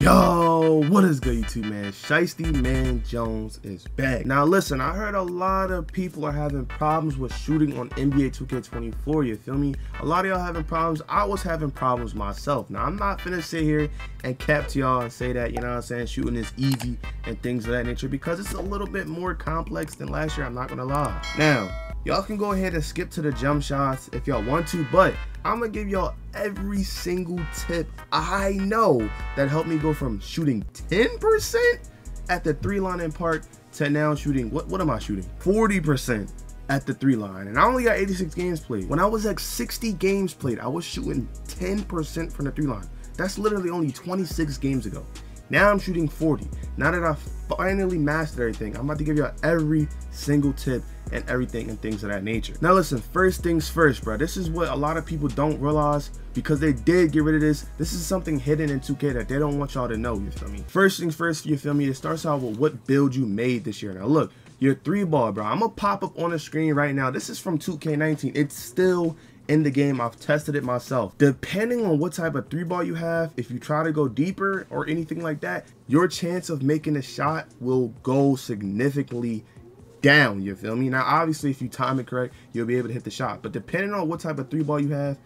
Yo, what is good YouTube, man? Shiesty Man Jones is back. Now listen, I heard a lot of people are having problems with shooting on NBA 2K24, you feel me? A lot of y'all having problems. I was having problems myself. Now I'm not finna sit here and cap to y'all and say that, you know what I'm saying, shooting is easy and things of that nature, because it's a little bit more complex than last year, I'm not gonna lie. Now, y'all can go ahead and skip to the jump shots if y'all want to, but I'm gonna give y'all every single tip I know that helped me go from shooting 10% at the three line in part to now shooting, what am I shooting? 40% at the three line. And I only got 86 games played. When I was at 60 games played, I was shooting 10% from the three line. That's literally only 26 games ago. Now I'm shooting 40. Now that I've finally mastered everything, I'm about to give y'all every single tip and everything and things of that nature. Now listen, first things first, bro. This is what a lot of people don't realize, because they did get rid of this. This is something hidden in 2K that they don't want y'all to know, you feel me? First things first, you feel me? It starts out with what build you made this year. Now look, your three ball, bro. I'm gonna pop up on the screen right now. This is from 2K19. It's still in the game. I've tested it myself. Depending on what type of three ball you have, if you try to go deeper or anything like that, your chance of making a shot will go significantly down, you feel me? Now obviously if you time it correct, you'll be able to hit the shot, but depending on what type of three ball you have,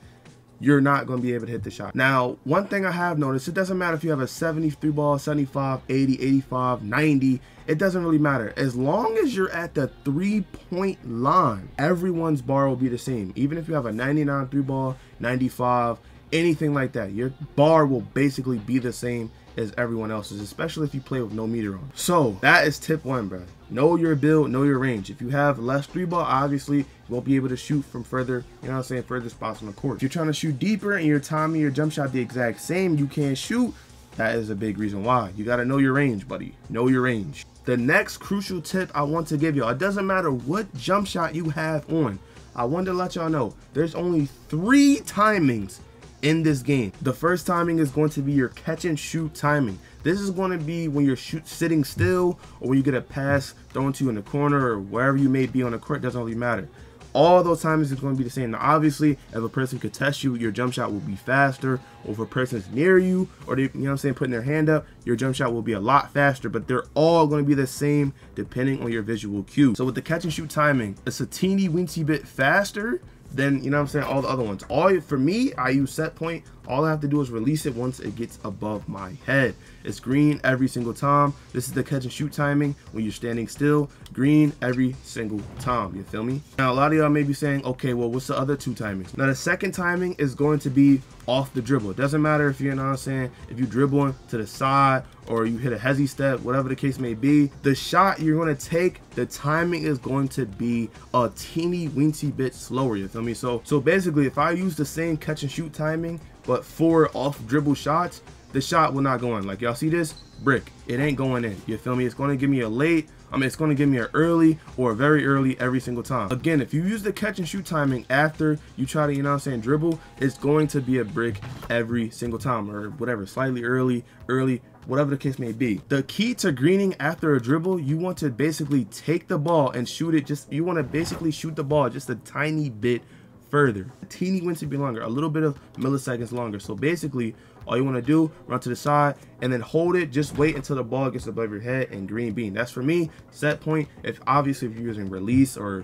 you're not going to be able to hit the shot. Now one thing I have noticed, it doesn't matter if you have a 73 ball, 75, 80, 85, 90, it doesn't really matter. As long as you're at the 3-point line, everyone's bar will be the same. Even if you have a 99 three ball, 95, anything like that, your bar will basically be the same as everyone else's, especially if you play with no meter on. So that is tip one, bro. Know your build, know your range. If you have less three ball, obviously you won't be able to shoot from further, you know what I'm saying, further spots on the court. If you're trying to shoot deeper and your timing, your jump shot the exact same, you can't shoot. That is a big reason why. You gotta know your range, buddy. Know your range. The next crucial tip I want to give y'all, it doesn't matter what jump shot you have on, I want to let y'all know there's only 3 timings in this game. The first timing is going to be your catch and shoot timing. This is going to be when you're sitting still, or when you get a pass thrown to you in the corner, or wherever you may be on the court, doesn't really matter. All those timings is going to be the same. Now obviously if a person could test you, your jump shot will be faster, or if a person's near you, or they, you know what I'm saying, putting their hand up, your jump shot will be a lot faster, but they're all going to be the same depending on your visual cue. So with the catch and shoot timing, it's a teeny weensy bit faster than, you know what I'm saying, all the other ones. All for me, I use set point. All I have to do is release it once it gets above my head. It's green every single time. This is the catch and shoot timing when you're standing still. Green every single time, you feel me? Now a lot of y'all may be saying, okay, well what's the other 2 timings? Now the second timing is going to be off the dribble. It doesn't matter if you're, you know what I'm saying, if you dribbling to the side or you hit a hezzy step, whatever the case may be, the shot you're going to take, the timing is going to be a teeny weensy bit slower, you feel me? So basically if I use the same catch and shoot timing but 4 off dribble shots, the shot will not go in. Like y'all see this brick, it ain't going in, you feel me? It's going to give me a late, it's going to give me an early or a very early every single time. Again, if you use the catch and shoot timing after you try to, you know what I'm saying, dribble, it's going to be a brick every single time, or whatever, slightly early, whatever the case may be. The key to greening after a dribble, you want to basically take the ball and shoot it, you want to basically shoot the ball just a tiny bit further, a teeny winds to be longer, a little bit of milliseconds longer. So basically all you want to do, run to the side and then hold it, just wait until the ball gets above your head and green bean. That's for me set point. If obviously if you're using release or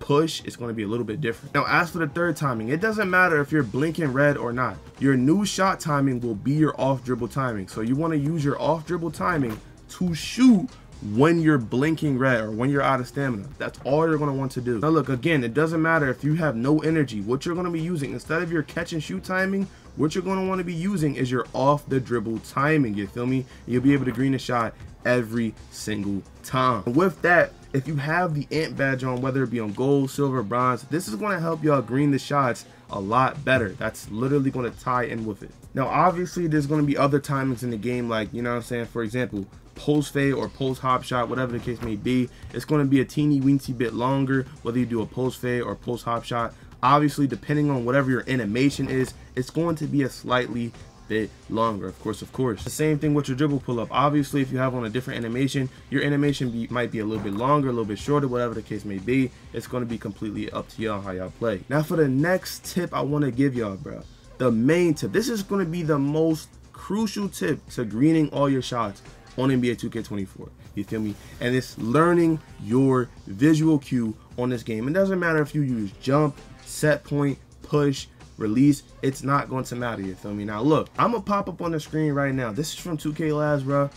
push, it's going to be a little bit different. Now as for the third timing, it doesn't matter if you're blinking red or not, your new shot timing will be your off dribble timing. So you want to use your off dribble timing to shoot when you're blinking red or when you're out of stamina. That's all you're going to want to do. Now look, again, it doesn't matter if you have no energy. What you're going to be using instead of your catch and shoot timing, what you're going to want to be using is your off the dribble timing, you feel me? You'll be able to green a shot every single time. With that, if you have the Ant badge on, whether it be on gold, silver, bronze, this is going to help y'all green the shots a lot better. That's literally going to tie in with it. Now obviously there's going to be other timings in the game, like, you know what I'm saying, for example, post fade or post hop shot, whatever the case may be. It's going to be a teeny weensy bit longer whether you do a post fade or post hop shot. Obviously depending on whatever your animation is, it's going to be a slightly bit longer, of course. The same thing with your dribble pull up. Obviously if you have on a different animation, your animation might be a little bit longer, a little bit shorter, whatever the case may be. It's going to be completely up to y'all how y'all play. Now for the next tip I want to give y'all, bro, the main tip, this is going to be the most crucial tip to greening all your shots on NBA 2K24. You feel me? And it's learning your visual cue on this game. It doesn't matter if you use jump, set point, push, release. It's not going to matter. You feel me? Now look, I'm gonna pop up on the screen right now. This is from 2K Labs, bro.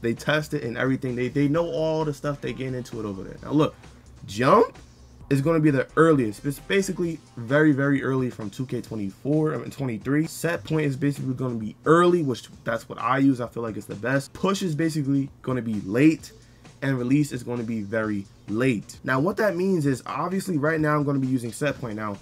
They test it and everything. They know all the stuff they get into it over there. Now look, jump is going to be the earliest. It's basically very early from 2K24 and 23. Set point is basically going to be early, which that's what I use. I feel like it's the best. Push is basically going to be late, and release is going to be very late. Now what that means is, obviously right now I'm going to be using set point. Now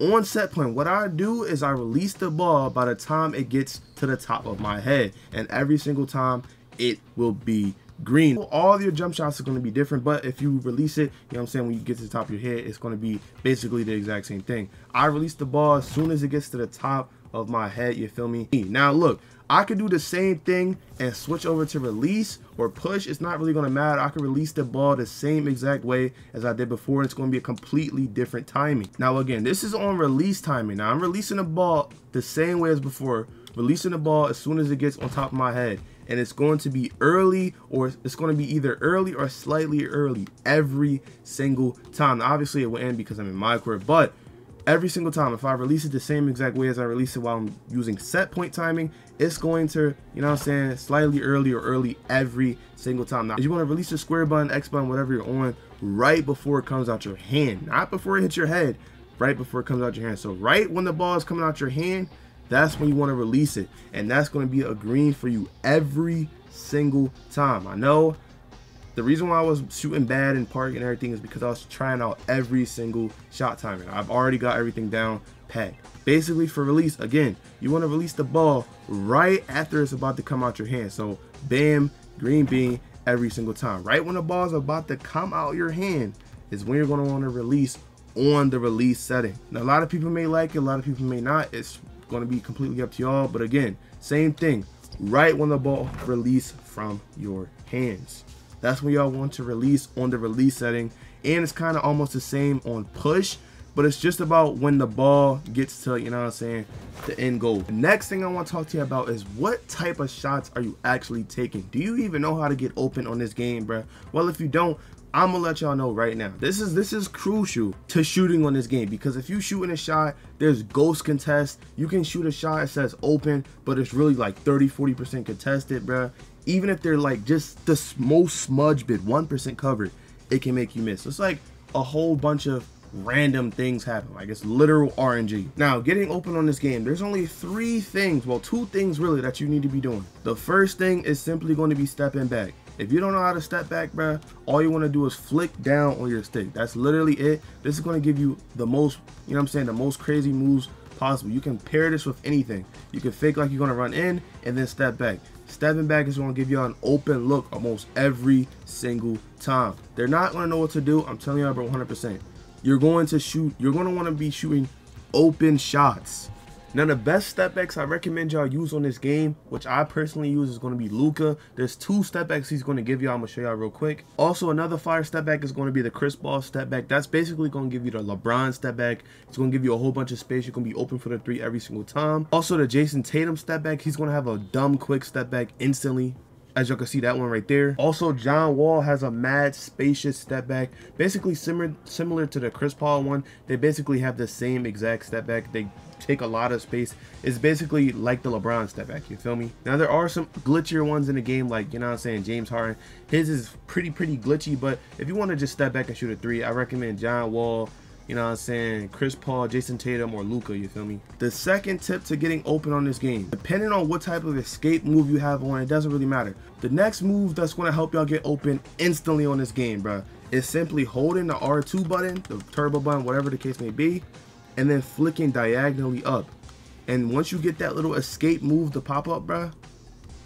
on set point, what I do is I release the ball by the time it gets to the top of my head, and every single time it will be green. All of your jump shots are going to be different, but if you release it, you know what I'm saying, when you get to the top of your head, it's going to be basically the exact same thing. I release the ball as soon as it gets to the top of my head, you feel me? Now look, I could do the same thing and switch over to release or push. It's not really going to matter. I could release the ball the same exact way as I did before. It's going to be a completely different timing. Now again, this is on release timing. Now I'm releasing the ball the same way as before, releasing the ball as soon as it gets on top of my head, and it's going to be early, or it's going to be either early or slightly early every single time. Now, obviously it will end because I'm in MyCareer, but every single time, if I release it the same exact way as I release it while I'm using set point timing, it's going to, you know what I'm saying, slightly early or early every single time. Now, you want to release the square button, X button, whatever you're on, right before it comes out your hand, not before it hits your head, right before it comes out your hand. So right when the ball is coming out your hand, that's when you want to release it, and that's going to be a green for you every single time. I know the reason why I was shooting bad in park and everything is because I was trying out every single shot timing. I've already got everything down pat. Basically for release, again, you want to release the ball right after it's about to come out your hand. So bam, green bean every single time. Right when the ball is about to come out your hand is when you're going to want to release on the release setting. Now a lot of people may like it, a lot of people may not. It's going to be completely up to y'all, but again, same thing, right when the ball release from your hands, that's when y'all want to release on the release setting. And it's kind of almost the same on push, but it's just about when the ball gets to, you know what I'm saying, the end goal. The next thing I want to talk to you about is what type of shots are you actually taking. Do you even know how to get open on this game, bruh? Well, if you don't, I'm gonna let y'all know right now. This is crucial to shooting on this game, because if you shooting a shot, there's ghost contest. You can shoot a shot, it says open, but it's really like 30-40% contested, bruh. Even if they're like just the most smudge bit 1% covered, it can make you miss. So it's like a whole bunch of random things happen, like it's literal RNG. Now getting open on this game, there's only three things, well, two things really, that you need to be doing. The first thing is simply going to be stepping back. If you don't know how to step back, bruh, all you want to do is flick down on your stick. That's literally it. This is going to give you the most, you know what I'm saying, the most crazy moves possible. You can pair this with anything. You can fake like you're going to run in and then step back. Stepping back is going to give y'all an open look almost every single time. They're not going to know what to do. I'm telling y'all, bro, 100%. You're going to shoot, you're going to want to be shooting open shots. Now the best step backs I recommend y'all use on this game, which I personally use, is going to be Luka. There's two step backs he's going to give y'all. I'm going to show y'all real quick. Also another fire step back is going to be the Chris Paul step back. That's basically going to give you the LeBron step back. It's going to give you a whole bunch of space. You're going to be open for the three every single time. Also the Jason Tatum step back. He's going to have a dumb quick step back instantly. As y'all can see, that one right there. Also, John Wall has a mad spacious step back, basically similar to the Chris Paul one. They basically have the same exact step back. They take a lot of space. It's basically like the LeBron step back, you feel me? Now there are some glitchier ones in the game, like, you know what I'm saying, James Harden. His is pretty glitchy, but if you want to just step back and shoot a three, I recommend John Wall, you know what I'm saying, Chris Paul, Jason Tatum, or Luka, you feel me? The second tip to getting open on this game, depending on what type of escape move you have on, it doesn't really matter. The next move that's gonna help y'all get open instantly on this game, bruh, is simply holding the R2 button, the turbo button, whatever the case may be, and then flicking diagonally up. And once you get that little escape move to pop up, bruh,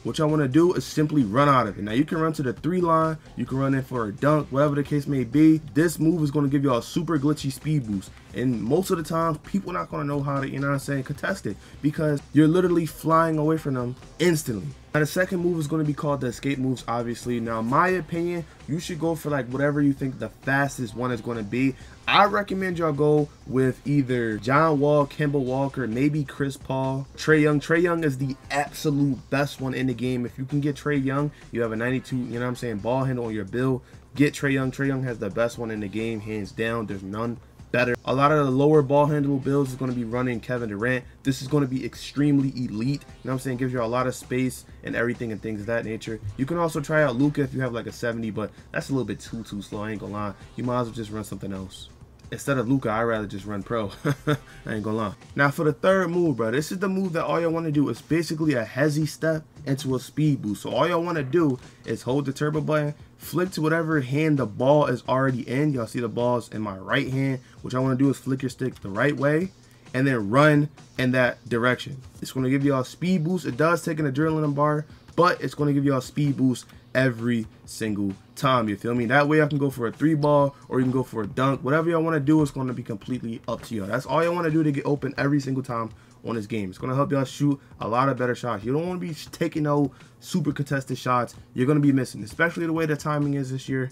what y'all want to do is simply run out of it. Now you can run to the three line, you can run in for a dunk, whatever the case may be. This move is going to give y'all a super glitchy speed boost. And most of the time, people are not going to know how to, you know what I'm saying, contest it, because you're literally flying away from them instantly. Now, the second move is going to be called the escape moves, obviously. Now, in my opinion, you should go for, like, whatever you think the fastest one is going to be. I recommend y'all go with either John Wall, Kemba Walker, maybe Chris Paul, Trae Young. Trae Young is the absolute best one in the game. If you can get Trae Young, you have a 92, you know what I'm saying, ball handle on your bill. Get Trae Young. Trae Young has the best one in the game, hands down. There's none better. A lot of the lower ball handle builds is going to be running Kevin Durant. This is going to be extremely elite, you know what I'm saying, gives you a lot of space and everything and things of that nature. You can also try out Luka if you have like a 70, but that's a little bit too slow, I ain't gonna lie. You might as well just run something else. Instead of Luka, I'd rather just run pro. I ain't gonna lie. Now for the third move, bro, this is the move that all y'all want to do. Is basically a hezzy step into a speed boost. So all y'all want to do is hold the turbo button, flick to whatever hand the ball is already in. Y'all see the ball's in my right hand. What I want to do is flick your stick the right way and then run in that direction. It's going to give y'all a speed boost. It does take an adrenaline bar, but it's going to give y'all a speed boost every single time, you feel me? That way I can go for a three ball, or you can go for a dunk. Whatever y'all want to do is going to be completely up to y'all. That's all y'all want to do to get open every single time on this game. It's going to help y'all shoot a lot of better shots. You don't want to be taking no super contested shots. You're going to be missing, especially the way the timing is this year.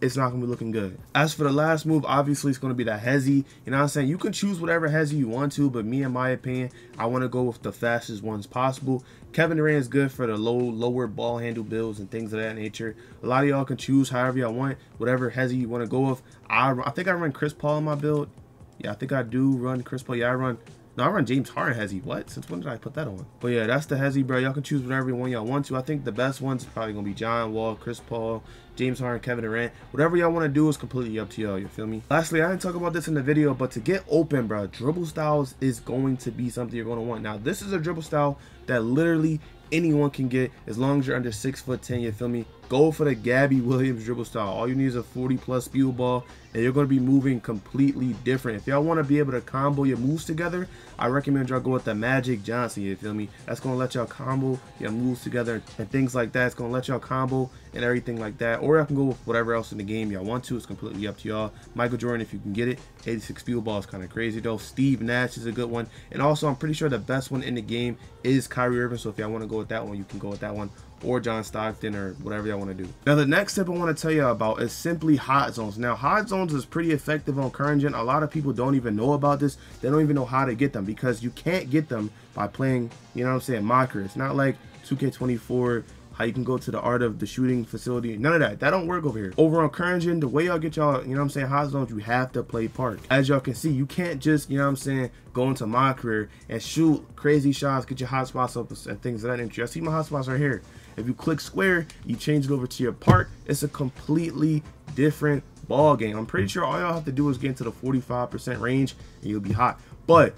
It's not going to be looking good. As for the last move, obviously, it's going to be the hezzy. You know what I'm saying? You can choose whatever hezzy you want to, but me, in my opinion, I want to go with the fastest ones possible. Kevin Durant is good for the lower ball handle builds and things of that nature. A lot of y'all can choose however y'all want, whatever hezzy you want to go with. I think I run Chris Paul in my build. Yeah, I think I do run Chris Paul. Yeah, I run James Harden hezzy. What? Since when did I put that on? But yeah, that's the hezzy, bro. Y'all can choose whatever one y'all want to. I think the best one's probably going to be John Wall, Chris Paul, James Harden, Kevin Durant. Whatever y'all want to do is completely up to y'all, you feel me? Lastly, I didn't talk about this in the video, but to get open, bro, dribble styles is going to be something you're going to want. Now, this is a dribble style that literally anyone can get as long as you're under 6'10", you feel me? Go for the Gabby Williams dribble style. All you need is a 40-plus speed ball, and you're going to be moving completely different. If y'all want to be able to combo your moves together, I recommend y'all go with the Magic Johnson, you feel me? That's going to let y'all combo your moves together and things like that. It's going to let y'all combo and everything like that. Or y'all can go with whatever else in the game y'all want to. It's completely up to y'all. Michael Jordan, if you can get it. 86 field ball is kind of crazy, though. Steve Nash is a good one. And also, I'm pretty sure the best one in the game is Kyrie Irving. So if y'all want to go with that one, you can go with that one. Or John Stockton, or whatever y'all want to do. Now, the next tip I want to tell you about is simply hot zones. Now, hot zones is pretty effective on current gen. A lot of people don't even know about this. They don't even know how to get them, because you can't get them by playing, you know what I'm saying, MyCareer. It's not like 2K24, how you can go to the art of the shooting facility. None of that. That don't work over here. Over on current gen, the way y'all get y'all, you know what I'm saying, hot zones, you have to play park. As y'all can see, you can't just, you know what I'm saying, go into MyCareer and shoot crazy shots, get your hot spots up and things of that nature. I see my hot spots right here. If you click square, you change it over to your park. It's a completely different ball game. I'm pretty sure all y'all have to do is get into the 45% range and you'll be hot. But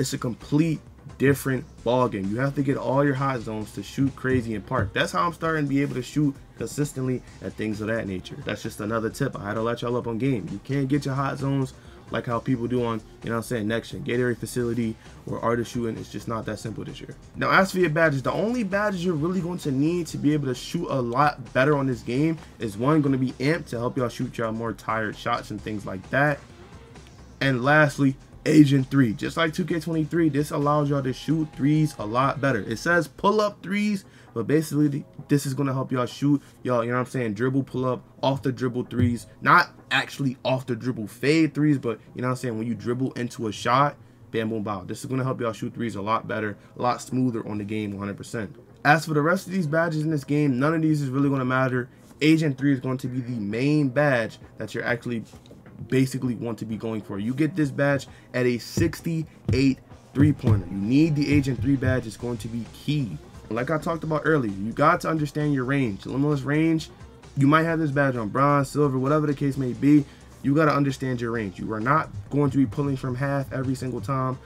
it's a complete different ball game. You have to get all your hot zones to shoot crazy in park. That's how I'm starting to be able to shoot consistently and things of that nature. That's just another tip. I had to let y'all up on game. You can't get your hot zones like how people do on, you know what I'm saying, next gen Gatorade facility or artist shooting. It's just not that simple this year. Now, as for your badges, the only badges you're really going to need to be able to shoot a lot better on this game is one going to be amp to help y'all shoot y'all more tired shots and things like that. And lastly, Agent 3. Just like 2K23, this allows y'all to shoot threes a lot better. It says pull up threes, but basically this is going to help y'all shoot y'all, you know what I'm saying, dribble pull up, off the dribble threes. Not actually off the dribble fade threes, but you know what I'm saying, when you dribble into a shot, bam boom bow. This is going to help y'all shoot threes a lot better, a lot smoother on the game 100%. As for the rest of these badges in this game, none of these is really going to matter. Agent 3 is going to be the main badge that you're actually basically want to be going for. You get this badge at a 68 three-pointer. You need the Agent 3 badge. It's going to be key. Like I talked about earlier, you got to understand your range. Limitless range, you might have this badge on bronze, silver, whatever the case may be. You got to understand your range. You are not going to be pulling from half every single time.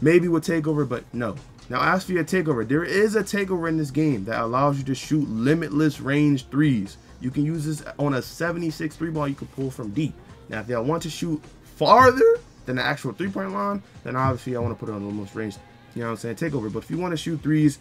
Maybe with takeover, but no. Now, as for your takeover, there is a takeover in this game that allows you to shoot limitless range threes. You can use this on a 76 three ball. You can pull from deep. Now, if y'all want to shoot farther than the actual three-point line, then obviously I want to put it on the most range, you know what I'm saying, takeover. But if you want to shoot threes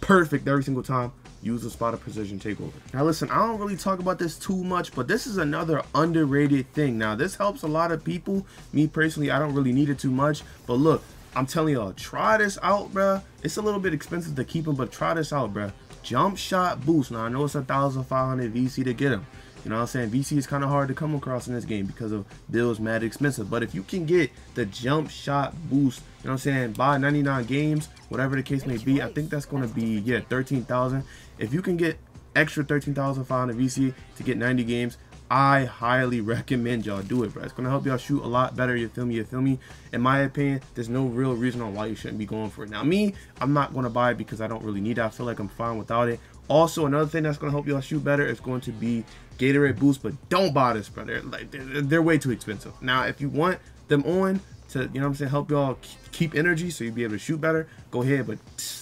perfect every single time, use the spot of precision takeover. Now listen, I don't really talk about this too much, but this is another underrated thing. Now this helps a lot of people. Me personally, I don't really need it too much, but look, I'm telling y'all, try this out, bruh. It's a little bit expensive to keep him, but try this out, bruh. Jump shot boost. Now I know it's 1,500 VC to get him. You know what I'm saying? VC is kind of hard to come across in this game because of bills mad expensive. But if you can get the jump shot boost, you know what I'm saying, by 99 games, whatever the case may be, I think that's going to be, yeah, 13,000. If you can get extra 13,500 VC to get 90 games, I highly recommend y'all do it, bro. It's going to help y'all shoot a lot better, you feel me, you feel me? In my opinion, there's no real reason on why you shouldn't be going for it. Now, me, I'm not going to buy it because I don't really need it. I feel like I'm fine without it. Also, another thing that's going to help y'all shoot better is going to be Gatorade Boost, but don't buy this, bro. They're way too expensive. Now, if you want them on to, you know what I'm saying, help y'all keep energy so you'll be able to shoot better, go ahead, but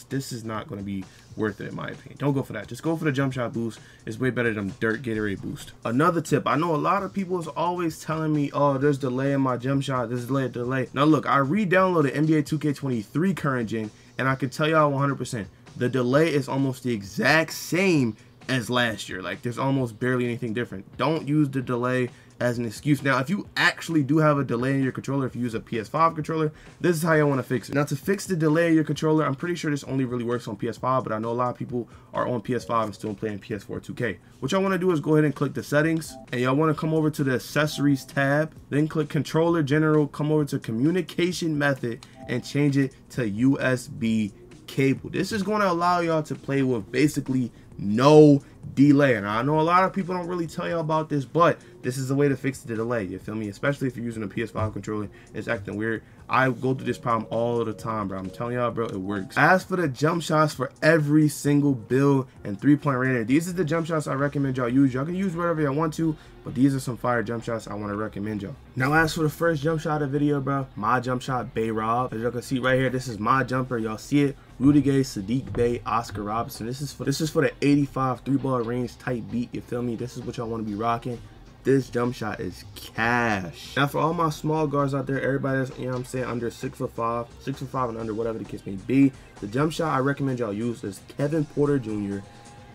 this is not going to be worth it in my opinion. Don't go for that. Just go for the jump shot boost. It's way better than dirt Gatorade boost. Another tip, I know a lot of people is always telling me, oh, there's delay in my jump shot, there's delay. Now look, I re-downloaded NBA 2K23 current gen, and I can tell y'all 100%, the delay is almost the exact same as last year. Like, there's almost barely anything different. Don't use the delay as an excuse. Now, if you actually do have a delay in your controller, if you use a PS5 controller, this is how you want to fix it. Now, to fix the delay of your controller, I'm pretty sure this only really works on PS5, but I know a lot of people are on PS5 and still playing PS4 2K. What y'all want to do is go ahead and click the settings, and y'all want to come over to the accessories tab, then click controller general, come over to communication method, and change it to USB cable. This is going to allow y'all to play with basically no delay. And I know a lot of people don't really tell you about this, but this is a way to fix the delay, you feel me? Especially if you're using a PS5 controller, it's acting weird. I go through this problem all the time, bro. I'm telling y'all, bro, it works. As for the jump shots for every single build and three-point rating, these are the jump shots I recommend y'all use. Y'all can use whatever y'all want to, but these are some fire jump shots I want to recommend y'all. Now, as for the first jump shot of the video, bro, my jump shot, Bey Rob. As y'all can see right here, this is my jumper. Y'all see it. Rudy Gay, Sadiq Bey, Oscar Robertson. This is for the 85 three-ball range type beat, you feel me? This is what y'all want to be rocking. This jump shot is cash. Now, for all my small guards out there, everybody that's, you know what I'm saying, under 6'5", 6'5" and under, whatever the case may be, the jump shot I recommend y'all use is Kevin Porter Jr.,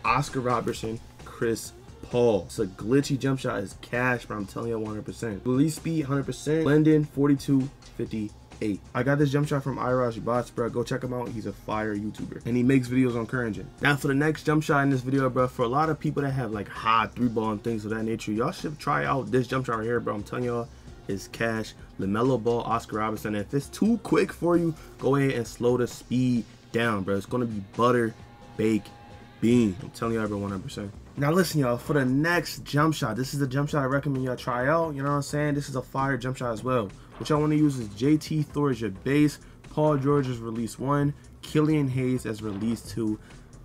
Oscar Robertson, Chris Paul. It's a glitchy jump shot. It's cash, but I'm telling y'all 100%. Release speed, 100%. Blending, 42, 58. I got this jump shot from Iraj Bots, bro. Go check him out. He's a fire YouTuber, and he makes videos on current gen. Now, for the next jump shot in this video, bro, for a lot of people that have like high three ball and things of that nature, y'all should try out this jump shot right here, bro. I'm telling y'all, it's cash. LaMelo Ball, Oscar Robertson. If it's too quick for you, go ahead and slow the speed down, bro. It's gonna be butter, bake, bean. I'm telling y'all, bro, 100%. Now listen, y'all, for the next jump shot, this is the jump shot I recommend y'all try out. You know what I'm saying? This is a fire jump shot as well. What y'all want to use is JT Thor as your base, Paul George as release 1, Killian Hayes as release 2,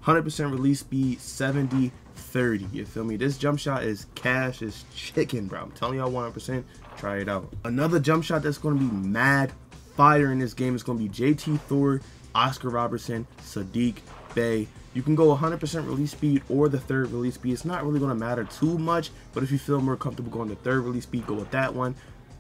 100% release speed, 70, 30, you feel me? This jump shot is cash, is chicken, bro. I'm telling y'all 100%, try it out. Another jump shot that's going to be mad fire in this game is going to be JT Thor, Oscar Robertson, Sadiq Bey. You can go 100% release speed or the third release speed. It's not really going to matter too much, but if you feel more comfortable going the third release speed, go with that one.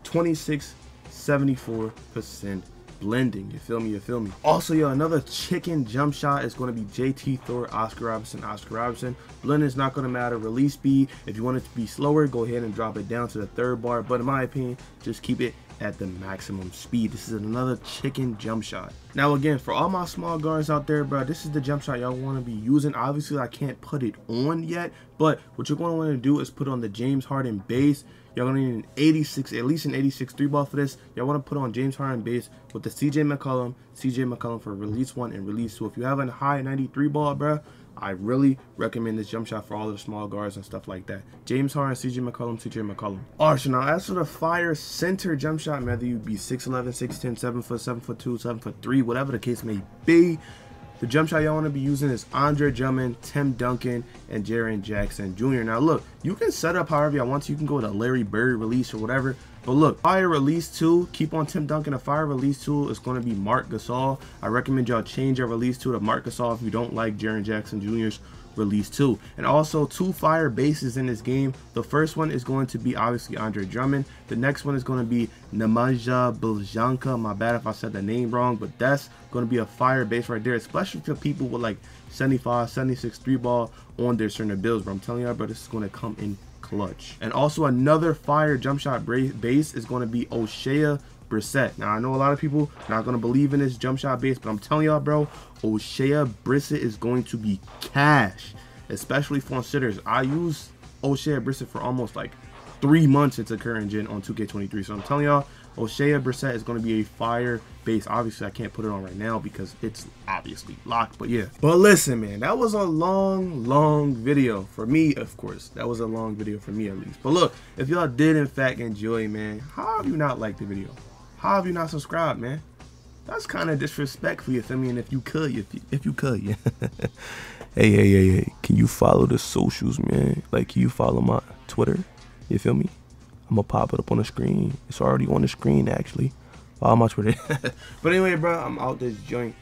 26, 74% blending, you feel me, you feel me? Also, yo, another chicken jump shot is going to be JT Thor, Oscar Robertson, Oscar Robertson. Blending is not going to matter. Release speed, if you want it to be slower, go ahead and drop it down to the third bar, but in my opinion, just keep it at the maximum speed. This is another chicken jump shot. Now again, for all my small guards out there, bro, this is the jump shot y'all want to be using. Obviously, I can't put it on yet, but what you're going to want to do is put on the James Harden base. Y'all gonna need an 86, at least an 86 three ball for this. Y'all wanna put on James Harden base with the CJ McCollum for release 1 and release 2. If you have a high 93 ball, bruh, I really recommend this jump shot for all of the small guards and stuff like that. James Harden, CJ McCollum, CJ McCollum. Alright, now as for the fire center jump shot, whether you be 6'11", 6'10", 7 foot, 7'2", 7'3", whatever the case may be, the jump shot y'all want to be using is Andre Drummond, Tim Duncan, and Jaren Jackson Jr. Now, look, you can set up however y'all want to. You can go with a Larry Bird release or whatever. But look, fire release 2, keep on Tim Duncan. A fire release 2 is going to be Mark Gasol. I recommend y'all change your release 2 to Mark Gasol if you don't like Jaren Jackson Jr.'s release 2. And also 2 fire bases in this game. The first one is going to be obviously Andre Drummond. The next one is going to be Nemanja Bjelica. My bad if I said the name wrong, but that's going to be a fire base right there, especially for people with like 75, 76 3 ball on their certain builds. But I'm telling y'all, bro, this is going to come in clutch. And also another fire jump shot base is going to be O'Shea Brissett. Now I know a lot of people not going to believe in this jump shot base, but I'm telling y'all, bro, O'Shea Brissett is going to be cash, especially for sitters. I use O'Shea Brissett for almost like 3 months into current gen on 2K23, so I'm telling y'all, O'Shea Brissett is going to be a fire base. Obviously, I can't put it on right now because it's obviously locked, but yeah. But listen, man, that was a long video for me, of course. That was a long video for me, at least. But look, if y'all did, in fact, enjoy, man, how have you not liked the video? How have you not subscribed, man? That's kind of disrespectful, you feel me? And if you could, if you could, yeah. hey, can you follow the socials, man? Like, can you follow my Twitter? You feel me? I'm gonna pop it up on the screen. It's already on the screen, actually. Follow my Twitter. But anyway, bro, I'm out this joint.